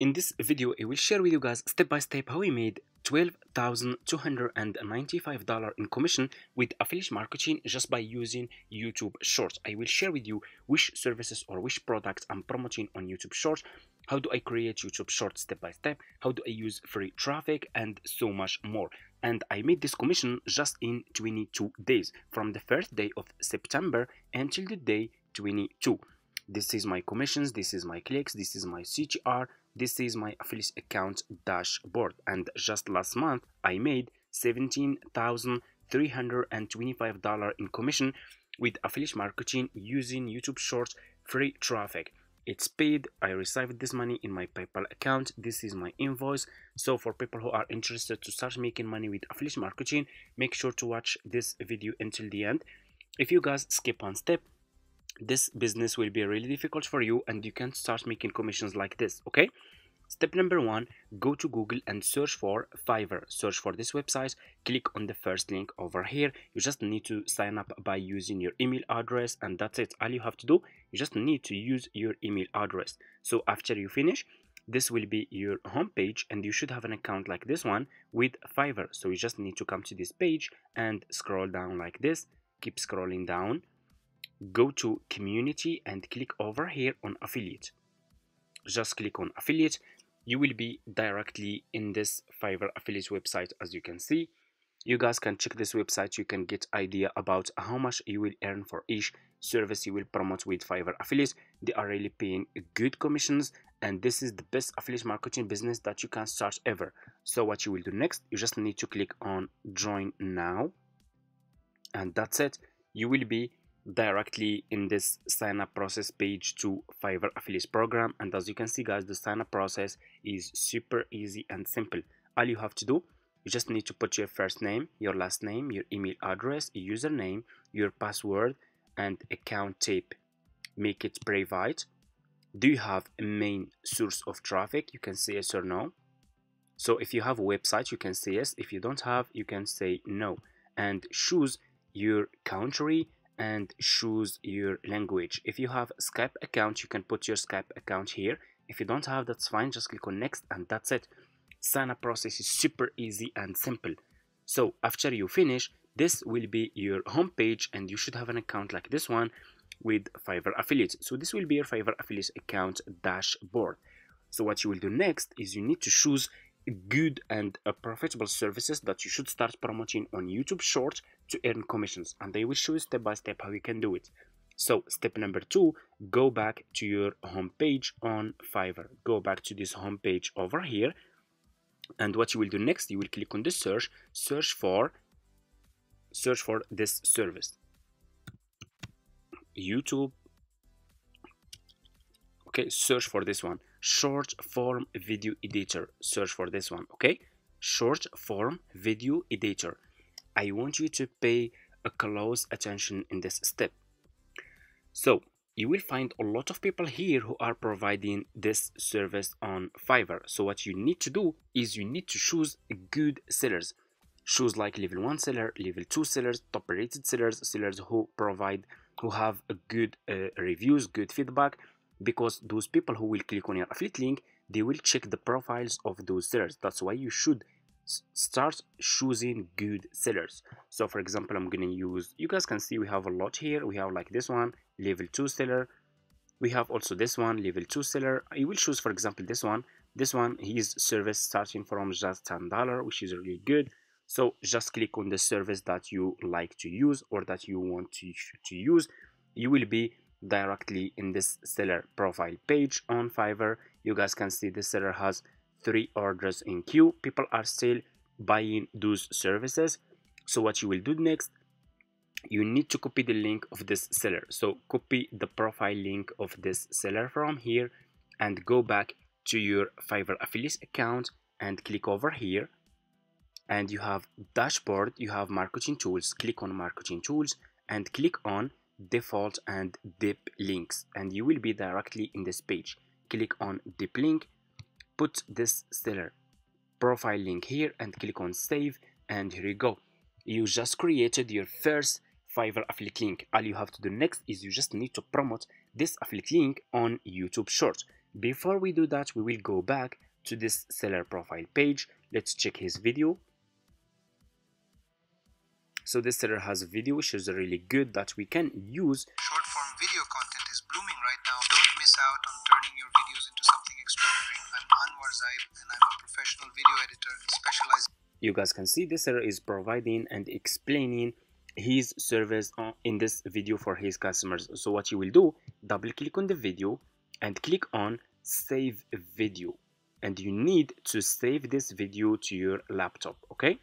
In this video, I will share with you guys step by step how I made $12,295 in commission with affiliate marketing just by using YouTube Shorts. I will share with you which services or which products I'm promoting on YouTube Shorts, how do I create YouTube Shorts step by step, how do I use free traffic, and so much more. And I made this commission just in 22 days, from the first day of September until the day 22. This is my commissions, this is my clicks, this is my CTR, this is my affiliate account dashboard. And just last month, I made $17,325 in commission with affiliate marketing using YouTube Shorts free traffic. It's paid. I received this money in my PayPal account. This is my invoice. So for people who are interested to start making money with affiliate marketing, make sure to watch this video until the end. If you guys skip one step, this business will be really difficult for you and you can start making commissions like this, okay? Step number one, go to Google and search for Fiverr. Search for this website, click on the first link over here. You just need to sign up by using your email address and that's it. All you have to do, you just need to use your email address. So after you finish, this will be your homepage and you should have an account like this one with Fiverr. So you just need to come to this page and scroll down like this. Keep scrolling down. Go to community and click over here on affiliate. Just click on affiliate. You will be directly in this Fiverr affiliate website. As you can see, you guys can check this website. You can get idea about how much you will earn for each service you will promote with Fiverr affiliate. They are really paying good commissions and this is the best affiliate marketing business that you can start ever. So what you will do next, you just need to click on join now and that's it. You will be directly in this sign up process page to Fiverr affiliate program. And as you can see guys, the sign up process is super easy and simple. All you have to do, you just need to put your first name, your last name, your email address, username, your password and account type. Make it private. Do you have a main source of traffic? You can say yes or no. So if you have a website, you can say yes. If you don't have, you can say no. And choose your country and choose your language. If you have Skype account, you can put your Skype account here. If you don't have, that's fine, just click on next and that's it. Sign up process is super easy and simple. So after you finish, this will be your homepage and you should have an account like this one with Fiverr affiliate. So this will be your Fiverr affiliate account dashboard. So what you will do next is you need to choose good and profitable services that you should start promoting on YouTube Shorts to earn commissions, and I will show you step by step how you can do it. So step number two, go back to your homepage on Fiverr. Go back to this homepage over here and what you will do next, you will click on the search, search for this service, YouTube. Okay, search for this one, short form video editor. Search for this one, okay, short form video editor. I want you to pay a close attention in this step. So you will find a lot of people here who are providing this service on Fiverr. So what you need to do is you need to choose good sellers. Choose like level 1 seller, level 2 sellers, top rated sellers, sellers who have a good reviews, good feedback, because those people who will click on your affiliate link, they will check the profiles of those sellers. That's why you should start choosing good sellers. So for example, I'm gonna use, you guys can see we have a lot here. We have like this one, level 2 seller. We have also this one, level 2 seller. I will choose for example this one. This one, his service starting from just $10, which is really good. So just click on the service that you like to use or that you want to use. You will be directly in this seller profile page on Fiverr. You guys can see the seller has 3 orders in queue. People are still buying those services. So what you will do next, you need to copy the link of this seller. So copy the profile link of this seller from here and go back to your Fiverr affiliate account and click over here and you have dashboard, you have marketing tools. Click on marketing tools and click on default and deep links and you will be directly in this page. Click on deep link, put this seller profile link here and click on save and here you go. You just created your first Fiverr affiliate link. All you have to do next is you just need to promote this affiliate link on YouTube Shorts. Before we do that, we will go back to this seller profile page. Let's check his video. So this seller has a video which is really good that we can use. Short form video content is blooming right now. Don't miss out on turning your videos into something extraordinary. I'm Anwar Zayb and I'm a professional video editor specialized. You guys can see this seller is providing and explaining his service in this video for his customers. So what you will do, double click on the video and click on save video, and you need to save this video to your laptop. Okay,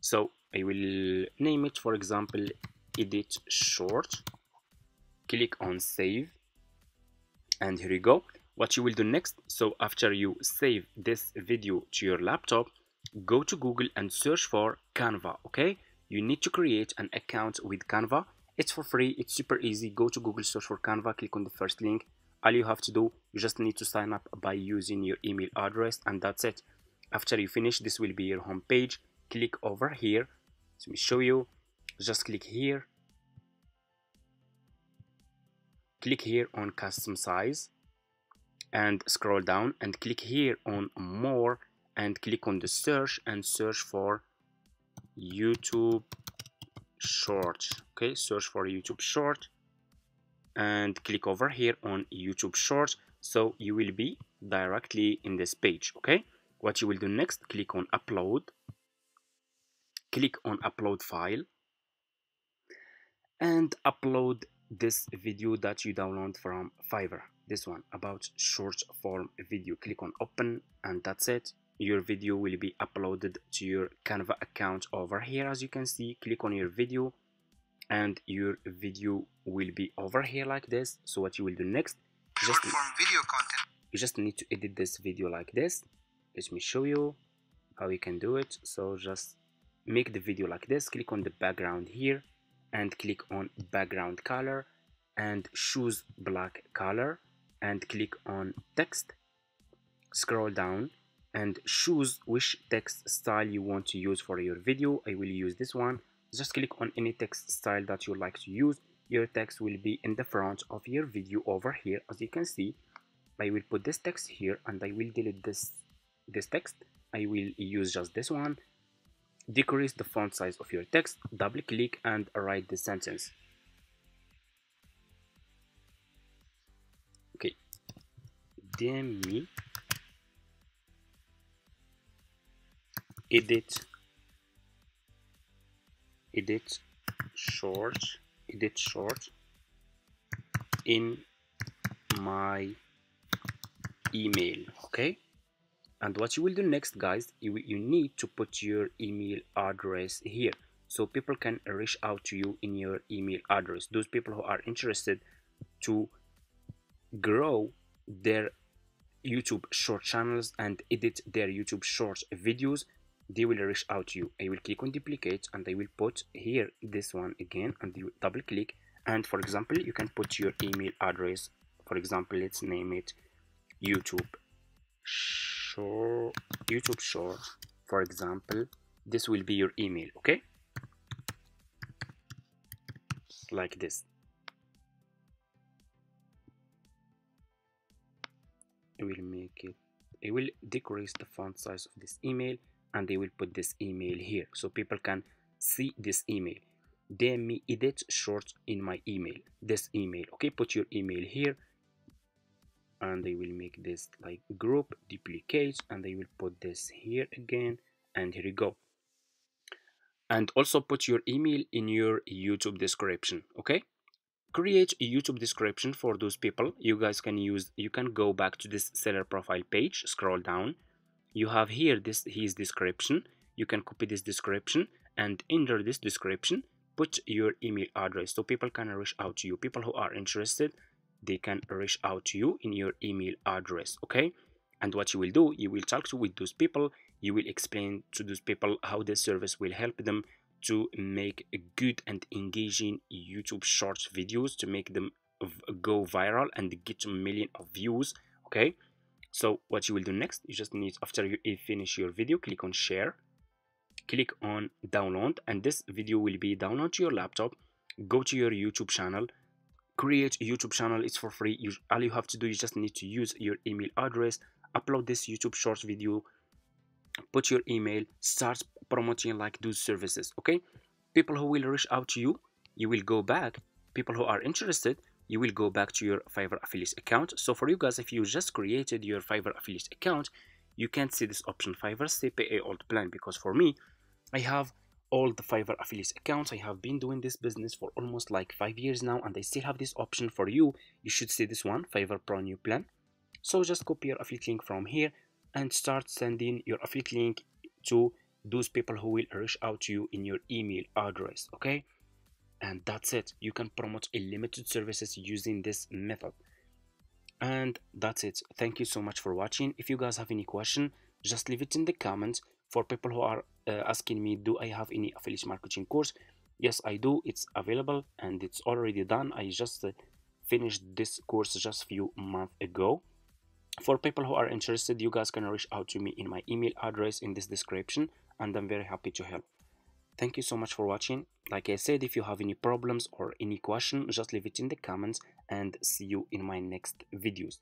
so I will name it, for example, edit short. Click on save, and here you go. What you will do next, so after you save this video to your laptop, go to Google and search for Canva. Okay, you need to create an account with Canva. It's for free, it's super easy. Go to Google, search for Canva, click on the first link. All you have to do, you just need to sign up by using your email address, and that's it. After you finish, this will be your home page. Click over here, let me show you. Just click here, click here on custom size, and scroll down and click here on more, and click on the search and search for YouTube Shorts. Okay, search for YouTube Short and click over here on YouTube Shorts. So you will be directly in this page. Okay, what you will do next, click on upload, click on upload file, and upload this video that you download from Fiverr, this one about short form video. Click on open, and that's it. Your video will be uploaded to your Canva account over here. As you can see, click on your video and your video will be over here like this. So what you will do next, just short-form video content. You just need to edit this video like this. Let me show you how you can do it. So just make the video like this, click on the background here and click on background color and choose black color and click on text, scroll down and choose which text style you want to use for your video. I will use this one. Just click on any text style that you like to use. Your text will be in the front of your video over here. As you can see, I will put this text here and I will delete this text. I will use just this one. Decrease the font size of your text, double click and write the sentence. Okay, Demi edit short in my email. Okay, and what you will do next, guys, you need to put your email address here so people can reach out to you in your email address. Those people who are interested to grow their YouTube short channels and edit their YouTube short videos, they will reach out to you. I will click on duplicate and I will put here this one again and you double click, and for example you can put your email address. For example, let's name it YouTube Short, for example. This will be your email. Okay, like this. I will make it, I will decrease the font size of this email and they will put this email here so people can see this email. Demi edit short in my email, this email. Okay, put your email here and they will make this like group, duplicate, and they will put this here again, and here you go. And also put your email in your YouTube description. Okay, create a YouTube description for those people. You guys can use, you can go back to this seller profile page, scroll down, you have here this his description. You can copy this description and enter this description, put your email address so people can reach out to you. People who are interested, they can reach out to you in your email address. Okay, and what you will do, you will talk to with those people, you will explain to those people how this service will help them to make a good and engaging YouTube short videos, to make them go viral and get a million of views. Okay, so what you will do next, you just need, after you finish your video, click on share, click on download, and this video will be downloaded to your laptop. Go to your YouTube channel, create a YouTube channel. It's for free. All you have to do is just need to use your email address, upload this YouTube Shorts video, put your email, start promoting like those services. Okay, people who will reach out to you, you will go back. People who are interested, you will go back to your Fiverr affiliate account. So for you guys, if you just created your Fiverr affiliate account, you can't see this option Fiverr CPA old plan, because for me, I have all the Fiverr affiliate accounts. I have been doing this business for almost like 5 years now, and I still have this option. For you, you should see this one, Fiverr Pro New Plan. So just copy your affiliate link from here and start sending your affiliate link to those people who will reach out to you in your email address. Okay, and that's it. You can promote unlimited services using this method, and that's it. Thank you so much for watching. If you guys have any question, just leave it in the comments. For people who are asking me, do I have any affiliate marketing course? Yes, I do. It's available and it's already done. I just finished this course just a few months ago. For people who are interested, you guys can reach out to me in my email address in this description, and I'm very happy to help. Thank you so much for watching. Like I said, if you have any problems or any question, just leave it in the comments, and see you in my next videos.